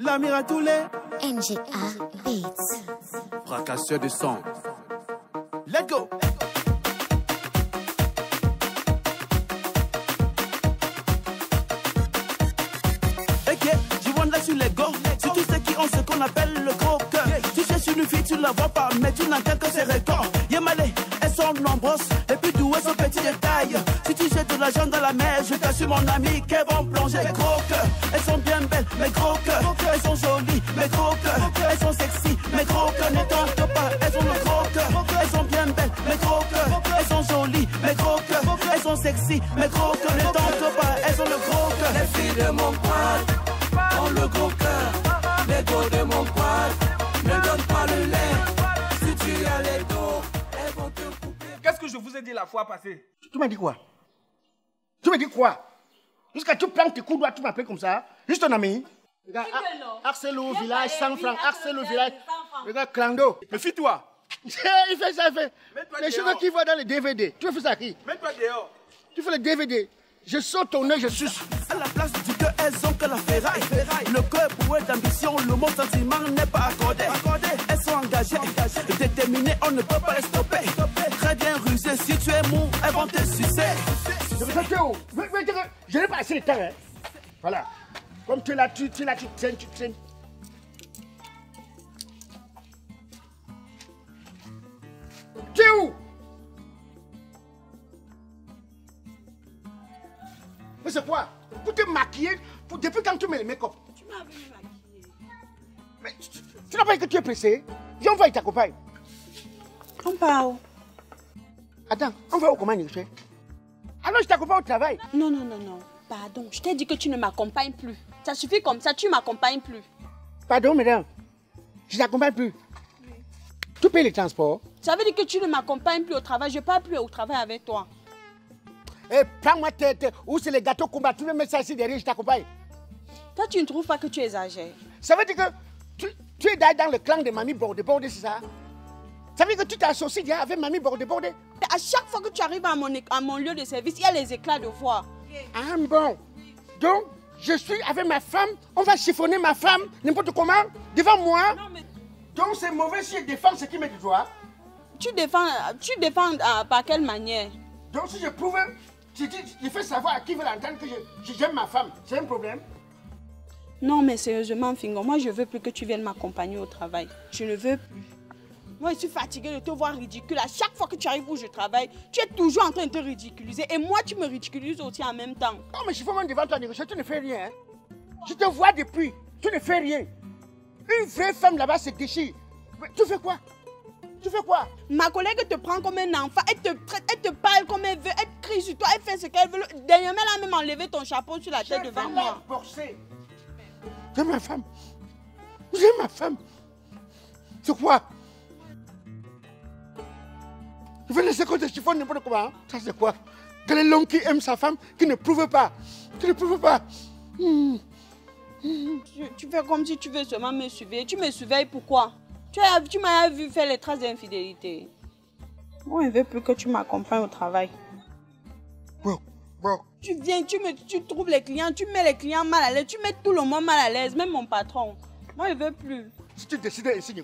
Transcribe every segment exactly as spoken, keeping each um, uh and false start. L'amiral Toulé N G A Beats. Fracasseur de sang. Let's go. Ok, je vois sur les gorges. C'est tous ceux qui ont ce qu'on appelle le gros cœur. Tu cherches une fille, tu ne la vois pas, mais tu n'entends que ses records. Yemale, elles sont nombreuses, et puis douées sont petits détails. Si tu jettes de l'argent dans la mer, je t'assure mon ami qu'elles vont plonger. Gros cœur, elles sont bien belles, mais gros cœur. Elles sont jolies, mais gros cœur. Elles sont sexy, mais gros cœur. Ne tente pas, elles sont le gros cœur. Elles sont bien belles, mais gros cœur. Elles sont jolies, mais gros cœur. Elles sont sexy, mais gros cœur. Ne tente pas, elles sont le gros cœur. Les filles de mon coin ont le gros cœur. Les gros de mon coin ne donnent pas le lait. Si tu as les dos, elles vont te couper. Qu'est-ce que je vous ai dit la fois passée? Tu m'as dit quoi? Tu me dis quoi? Jusqu'à tu plantes tes coups droits, tu m'appelles comme ça. Juste ton ami. Regarde, Axel au village, cent francs. Axel au village. Regarde, Clando. Méfie-toi. Il fait ça, il fait. Les choses qu'il voit dans les D V D. Tu fais ça qui? Mets-toi dehors. Tu fais les D V D. Je saute ton œil, je suce. À la place du cœur, elles ont que la ferraille. Le cœur pour être d'ambition, le mot sentiment n'est pas accordé. Elles sont engagées, déterminées, on ne peut pas les stopper. Très bien rusées, si tu es mou, elles vont te sucer. Je n'ai pas assez de temps. Hein. Voilà. Comme tu es là, tu es là, tu tiens, tu tiens. Tu es où? Mais c'est quoi? Pour te maquiller, pour... depuis quand tu mets le make-up? Tu m'as vu maquiller. Mais tu, tu, tu n'as pas dit que tu es pressé? Viens, on va y t'accompagner. On part où? Attends, on va où comment je fais? Alors je t'accompagne au travail. Non, non, non, non. Pardon, je t'ai dit que tu ne m'accompagnes plus. Ça suffit comme ça, tu ne m'accompagnes plus. Pardon, madame. Je ne t'accompagne plus. Oui. Tu payes les transports. Ça veut dire que tu ne m'accompagnes plus au travail. Je ne pars plus au travail avec toi. Eh, prends-moi tête. Où c'est les gâteaux combat? Tu veux mettre ça ici derrière, je t'accompagne. Toi, tu ne trouves pas que tu exagères? Ça veut dire que tu, tu es dans le clan de Mamie Bordé-Bordé, c'est ça? Ça veut dire que tu t'associes déjà avec Mamie Bordé-Bordé? À chaque fois que tu arrives à mon, à mon lieu de service, il y a les éclats de voix. Ah bon? Donc, je suis avec ma femme, on va chiffonner ma femme, n'importe comment, devant moi. Non, mais... Donc, c'est mauvais si je défends ce qui me doit. Tu défends, tu défends euh, par quelle manière? Donc, si je prouve, je, je, je fais savoir à qui veut l'entendre que j'aime ma femme. C'est un problème? Non, mais sérieusement, Fingon, moi, je ne veux plus que tu viennes m'accompagner au travail. Je ne veux plus. Moi, je suis fatiguée de te voir ridicule. À chaque fois que tu arrives où je travaille, tu es toujours en train de te ridiculiser. Et moi, tu me ridiculises aussi en même temps. Non, mais je suis vraiment devant toi, négociateur, tu ne fais rien. Hein? Je te vois depuis, tu ne fais rien. Une vraie femme là-bas se déchire. Mais tu fais quoi? Tu fais quoi? Ma collègue te prend comme un enfant, elle te traite, elle te parle comme elle veut, elle crie sur toi, elle fait ce qu'elle veut. Dernièrement, elle a même enlevé ton chapeau sur la tête devant moi. J'aime ma femme. J'aime ma femme. C'est quoi? Je vais laisser qu'on te chiffonne n'importe comment. Hein? Ça, c'est quoi? Quel est l'homme qui aime sa femme, qui ne prouve pas? Qui ne prouve pas? Mmh. Mmh. Tu, tu fais comme si tu veux seulement me surveiller. Tu me surveilles pourquoi? Tu, tu m'as vu faire les traces d'infidélité. Moi, je ne veux plus que tu m'accompagnes au travail. Wow. Wow. Tu viens, tu, me, tu trouves les clients, tu mets les clients mal à l'aise, tu mets tout le monde mal à l'aise, même mon patron. Moi, je ne veux plus. Si tu décides ici,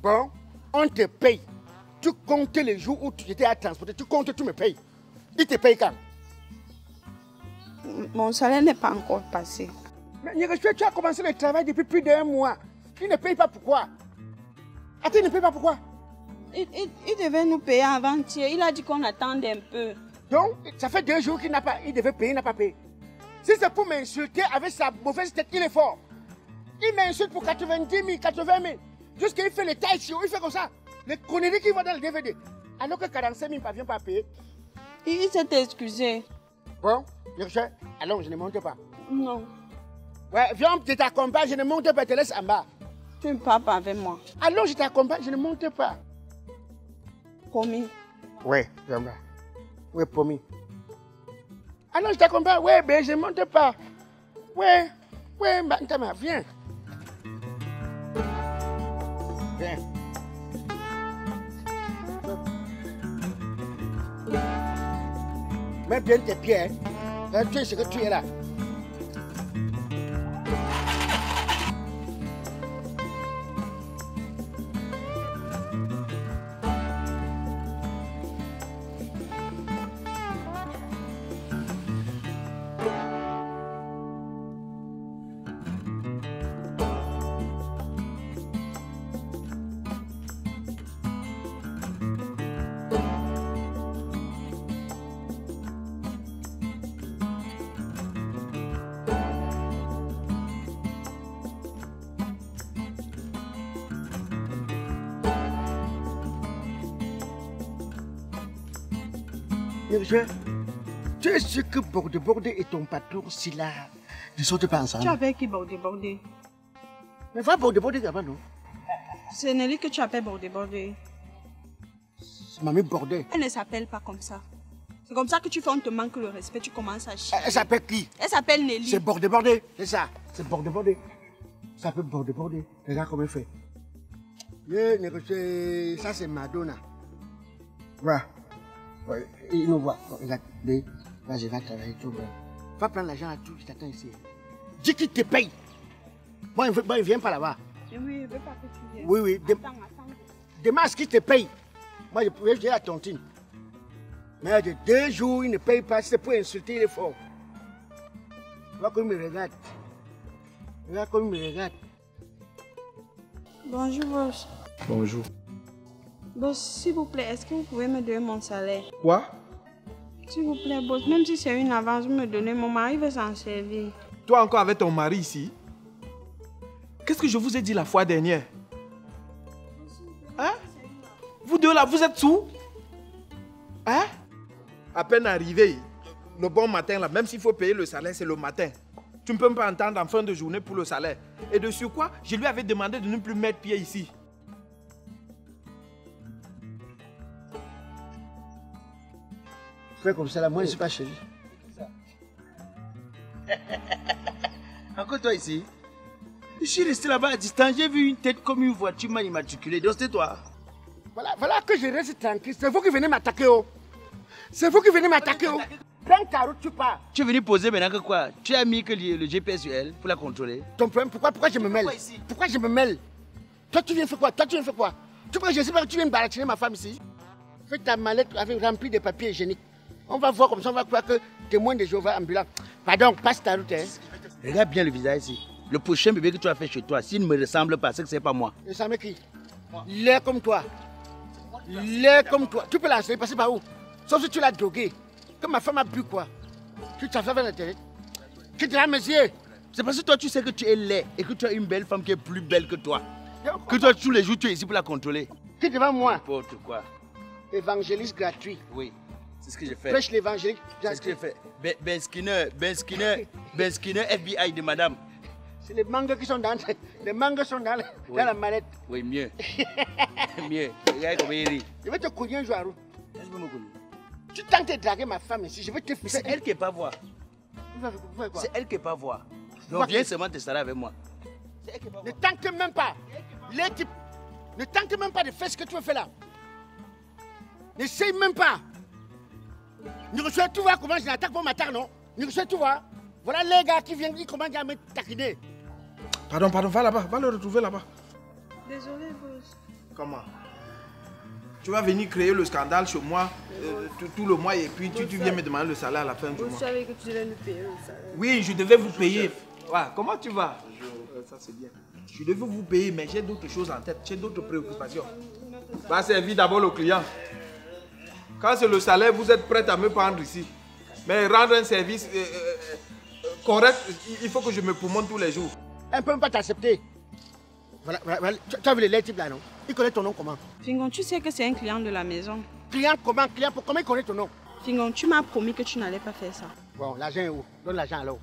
bon, on te paye. Tu comptes les jours où tu étais à transporter, tu comptes, tu me payes. Il te paye quand? Mon salaire n'est pas encore passé. Mais tu as commencé le travail depuis plus d'un mois. Il ne paye pas pourquoi? Attends, il ne paye pas pourquoi? Il, il, il devait nous payer avant-hier. Il a dit qu'on attendait un peu. Donc, ça fait deux jours qu'il n'a pas. Il devait payer, il n'a pas payé. Si c'est pour m'insulter avec sa mauvaise tête, il est fort. Il m'insulte pour quatre-vingt-dix mille, quatre-vingt mille. Jusqu'à il fait les tailles sur, il fait comme ça. Les conneries qui vont dans le D V D. Alors que quarante-cinq mille ne parvient pas à payer. Il s'est excusé. Bon, alors je ne monte pas. Non. Ouais, viens, je t'accompagne, je ne monte pas, je te laisse en bas. Tu ne pars pas avec moi. Alors je t'accompagne, je ne monte pas. Promis. Ouais, j'en bas. Ouais, promis. Alors je t'accompagne, ouais, ben je ne monte pas. Ouais, ouais, Bantama, viens. Viens. Mets bien tes pieds, hein. Tu es ce que tu es là. Je... Tu es sûr que Bordé Bordé et ton patron, c'est là, ne sortent pas ensemble. Tu appelles qui Bordé Bordé? Mais va Bordé Bordé avant, non? C'est Nelly que tu appelles Bordé Bordé. C'est Mamie Bordé. Elle ne s'appelle pas comme ça. C'est comme ça que tu fais, on te manque le respect, tu commences à chier. Elle s'appelle qui? Elle s'appelle Nelly. C'est Bordé Bordé, c'est ça. C'est Bordé Bordé. Ça s'appelle Bordé Bordé. Regarde comment elle fait. Le, ça, c'est Madonna. Voilà. Il nous voit. Vas-y, va travailler tout bien. Va prendre l'argent à tout, je t'attends ici. Dis qu'il te paye. Moi, il ne vient pas là-bas. Oui, il ne veut pas que tu viennes. Oui, oui. Attends, attends. Demain, ce qu'il te paye. Moi, je pouvais gérer la tontine. Mais de deux jours, il ne paye pas. C'est pour insulter les forts. Regarde comme il me regarde. Regarde comme il me regarde. Bonjour, boss. Bonjour. Boss, s'il vous plaît, est-ce que vous pouvez me donner mon salaire? Quoi? S'il vous plaît, boss, même si c'est une avance, vous me donnez, mon mari veut s'en servir. Toi encore avec ton mari ici? Qu'est-ce que je vous ai dit la fois dernière? Hein? Vous deux là, vous êtes sous? Hein? À peine arrivé, le bon matin là, même s'il faut payer le salaire, c'est le matin. Tu ne peux pas entendre en fin de journée pour le salaire. Et de sur quoi, je lui avais demandé de ne plus mettre pied ici. Fais comme ça, là, moi, je ne suis pas chez lui. Encore toi ici. Je suis resté là-bas à distance, j'ai vu une tête comme une voiture mal immatriculée. Donc, c'est toi. Voilà, voilà que je reste tranquille. C'est vous qui venez m'attaquer, oh. C'est vous qui venez m'attaquer, oh. Prends ta route, tu pars. Tu es venu poser maintenant que quoi? Tu as mis que le G P S sur elle pour la contrôler. Ton problème, pourquoi, pourquoi je me mêle? Pourquoi, pourquoi je me mêle? Toi, tu viens faire quoi? Toi, tu viens faire quoi? Tu crois que je sais pas que tu viens baratiner ma femme ici? Fais ta mallette avec remplie de papier hygiénique. On va voir comme ça, on va croire que témoin de Jéhovah ambulant. Pardon, passe ta route. Hein. Regarde bien le visage ici. Le prochain bébé que tu as fait chez toi, s'il ne me ressemble pas, c'est que ce n'est pas moi. Il ressemble qui? L'air comme toi. L'air comme toi. Tu peux la passer par où? Sauf si tu l'as drogué. Que ma femme a bu quoi? Tu t'en fais vers l'intérieur. Tu te la mesure. C'est parce que toi tu sais que tu es laid et que tu as une belle femme qui est plus belle que toi. Que toi tous les jours tu es ici pour la contrôler. Qui devant moi? N'importe quoi. Évangéliste gratuit. Oui, c'est ce que j'ai fait. Prêche l'évangélique. C'est ce que j'ai fait. Ben Skinner, Ben Skinner, Ben Skinner, F B I de madame. C'est les mangas qui sont dans, les mangas sont dans, oui. Dans la mallette. Oui, mieux. Mieux. Regarde comment il rit. Je vais te courir un jour à roue. Est-ce que vous me connaissez? Tu tentes de draguer ma femme ici, je vais te faire. C'est elle qui est pas voir. C'est elle qui est pas voir. Donc viens seulement te saler avec moi. C'est elle qui est pas voir. Ne tente même pas. Les types. Ne tente même pas de faire ce que tu veux faire là. N'essaye même pas. Nous reçois tout voir comment je n'attaque pas ma tarte, non? Nous reçois tout voir. Voilà les gars qui viennent dire comment ils me taquiner. Pardon, pardon, va là-bas, va le retrouver là-bas. Désolé, boss. Comment? Tu vas venir créer le scandale chez moi euh, tout, tout le mois et puis tu, tu viens me demander le salaire à la fin du mois. Vous savez que tu devais nous payer le salaire. Oui, je devais vous payer. Ouais, comment tu vas? Euh, ça c'est bien. Je devais vous payer, mais j'ai d'autres choses en tête, j'ai d'autres préoccupations. Va servir d'abord le client. Quand c'est le salaire, vous êtes prête à me prendre ici. Mais rendre un service euh, euh, correct, il faut que je me poumone tous les jours. Elle ne peut pas t'accepter. Voilà, voilà, tu as vu les types là, non? Il connaît ton nom comment? Fingon, tu sais que c'est un client de la maison. Client comment? Client pour comment il connaît ton nom? Fingon, tu m'as promis que tu n'allais pas faire ça. Bon, l'argent est où? Donne l'argent là-haut.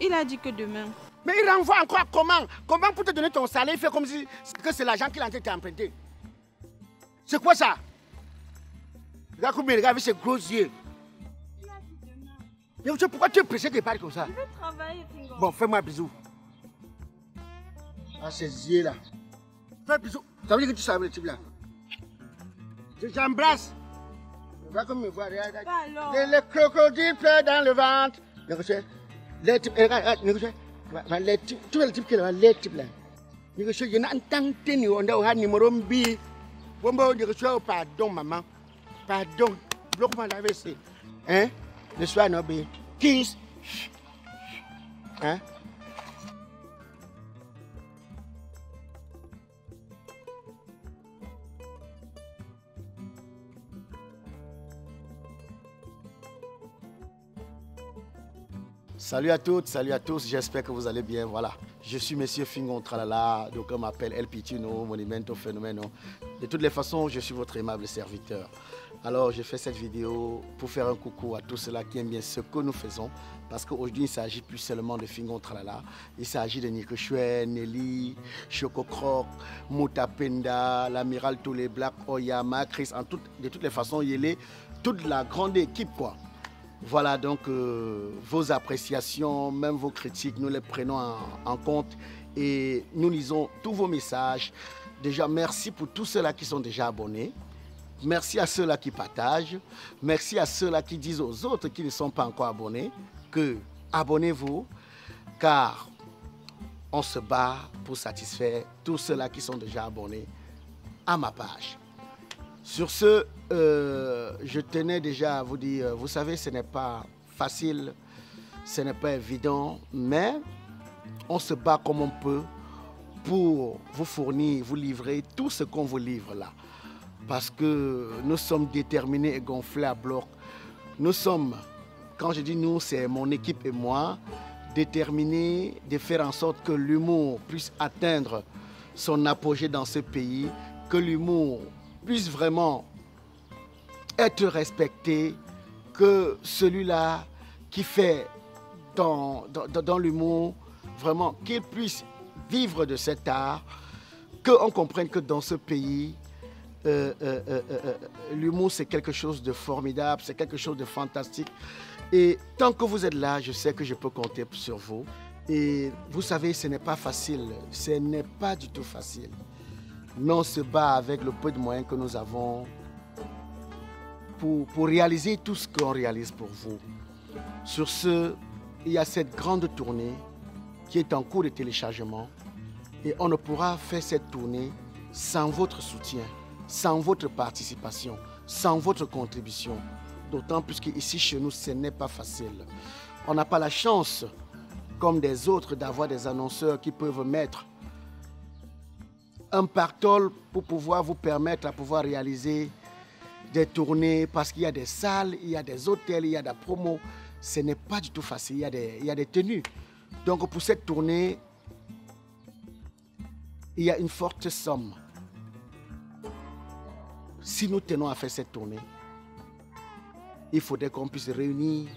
Il a dit que demain. Mais il renvoie encore comment? Comment pour te donner ton salaire, il fait comme si c'est l'argent qu'il a en train de t'emprunter. C'est quoi ça? Regarde comme il regarde avec ses gros yeux. Il a dit demain. Mais monsieur, pourquoi tu es pressé qu'il parle comme ça? Je veux travailler, Fingon. Bon, fais-moi un bisou. Ah, ces yeux-là. Fais bisous. Ça veut dire que tu savais le type là. Je t'embrasse. Regarde comme il me voit. Regarde. Le crocodile pleure dans le ventre. Négocier. Les types. Regarde, négocier. Tu vois le type qui est là, les types là. Négocier, je n'entends pas ni on a un numéro mbi. Bon, bon, négocier, pardon, maman. Pardon. Bloque-moi la vessie. Hein? Le soir, non, bé. Kiss. Hein? Salut à toutes, salut à tous, j'espère que vous allez bien, voilà. Je suis monsieur Fingon Tralala, donc on m'appelle El Pitino Monumento Phenomenon. De toutes les façons, je suis votre aimable serviteur. Alors, je fais cette vidéo pour faire un coucou à tous ceux-là qui aiment bien ce que nous faisons. Parce qu'aujourd'hui, il ne s'agit plus seulement de Fingon Tralala. Il s'agit de Nico Chouen, Nelly, Choco Croc, Mutapenda, l'amiral Toulé Black, Oyama, Chris. En tout, de toutes les façons, il est toute la grande équipe, quoi. Voilà, donc, euh, vos appréciations, même vos critiques, nous les prenons en, en compte. Et nous lisons tous vos messages. Déjà, merci pour tous ceux-là qui sont déjà abonnés. Merci à ceux-là qui partagent. Merci à ceux-là qui disent aux autres qui ne sont pas encore abonnés que abonnez-vous, car on se bat pour satisfaire tous ceux-là qui sont déjà abonnés à ma page. Sur ce, euh, je tenais déjà à vous dire, vous savez, ce n'est pas facile, ce n'est pas évident, mais on se bat comme on peut pour vous fournir, vous livrer tout ce qu'on vous livre là. Parce que nous sommes déterminés et gonflés à bloc. Nous sommes, quand je dis nous, c'est mon équipe et moi, déterminés de faire en sorte que l'humour puisse atteindre son apogée dans ce pays, que l'humour puisse vraiment être respecté, que celui-là qui fait dans, dans, dans l'humour, vraiment, qu'il puisse vivre de cet art, qu'on comprenne que dans ce pays, euh, euh, euh, euh, l'humour c'est quelque chose de formidable, c'est quelque chose de fantastique. Et tant que vous êtes là, je sais que je peux compter sur vous. Et vous savez, ce n'est pas facile, ce n'est pas du tout facile. Mais on se bat avec le peu de moyens que nous avons pour, pour réaliser tout ce qu'on réalise pour vous. Sur ce, il y a cette grande tournée qui est en cours de téléchargement. Et on ne pourra faire cette tournée sans votre soutien, sans votre participation, sans votre contribution. D'autant plus qu'ici, chez nous, ce n'est pas facile. On n'a pas la chance, comme des autres, d'avoir des annonceurs qui peuvent mettre un pactole pour pouvoir vous permettre à pouvoir réaliser des tournées, parce qu'il y a des salles, il y a des hôtels, il y a des promos. Ce n'est pas du tout facile, il y a des, il y a des tenues. Donc pour cette tournée, il y a une forte somme. Si nous tenons à faire cette tournée, il faudrait qu'on puisse réunir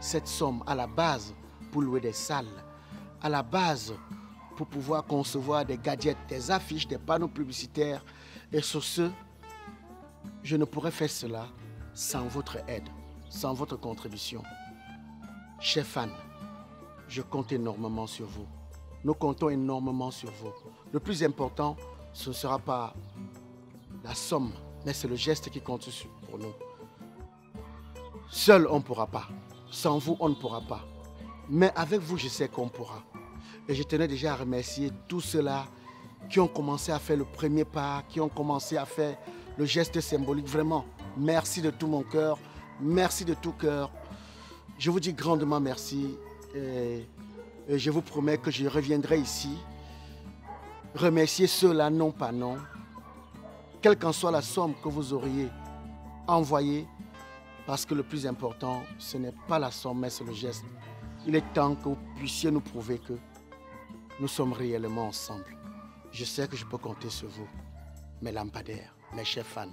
cette somme à la base pour louer des salles, à la base pour pouvoir concevoir des gadgets, des affiches, des panneaux publicitaires. Et sur ce, je ne pourrais faire cela sans votre aide, sans votre contribution. Chers fans, je compte énormément sur vous. Nous comptons énormément sur vous. Le plus important, ce ne sera pas la somme, mais c'est le geste qui compte pour nous. Seul, on ne pourra pas. Sans vous, on ne pourra pas. Mais avec vous, je sais qu'on pourra. Et je tenais déjà à remercier tous ceux-là qui ont commencé à faire le premier pas, qui ont commencé à faire le geste symbolique. Vraiment, merci de tout mon cœur. Merci de tout cœur. Je vous dis grandement merci. Et je vous promets que je reviendrai ici, remercier ceux-là, non pas non. Quelle qu'en soit la somme que vous auriez envoyée, parce que le plus important, ce n'est pas la somme, mais c'est le geste. Il est temps que vous puissiez nous prouver que nous sommes réellement ensemble. Je sais que je peux compter sur vous, mes lampadaires, mes chers fans.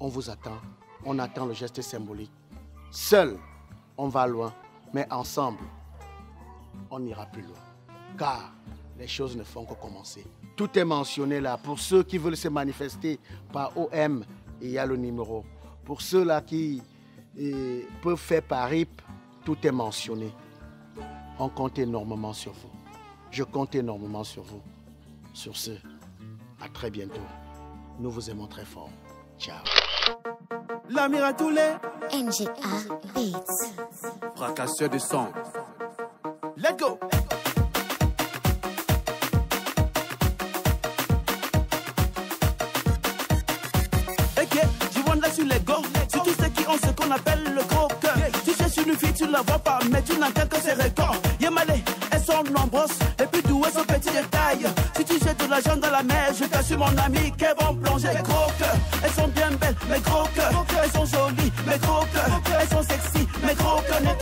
On vous attend, on attend le geste symbolique. Seul, on va loin. Mais ensemble, on ira plus loin. Car les choses ne font que commencer. Tout est mentionné là. Pour ceux qui veulent se manifester par O M, il y a le numéro. Pour ceux-là qui eh, peuvent faire par R I P, tout est mentionné. On compte énormément sur vous. Je compte énormément sur vous. Sur ce, à très bientôt. Nous vous aimons très fort. Ciao. L'amiral Toulé N G A Beats. Fracasseur de son. Let's go. Ok, tu vois sur les gars. Si tu sais qui on ce qu'on appelle le gros cœur. Tu sais sur une fille tu ne la vois pas, mais tu n'entends que ses records. Yemale, elles sont nombreuses et plus douées sont petits détails. Si tu jettes de l'argent dans la mer, je t'assure mon ami qu'elles vont plonger. Gros cœur, elles sont bien belles, mais gros cœur. Elles sont jolies, mais gros cœur. Elles sont sexy, mais gros cœur.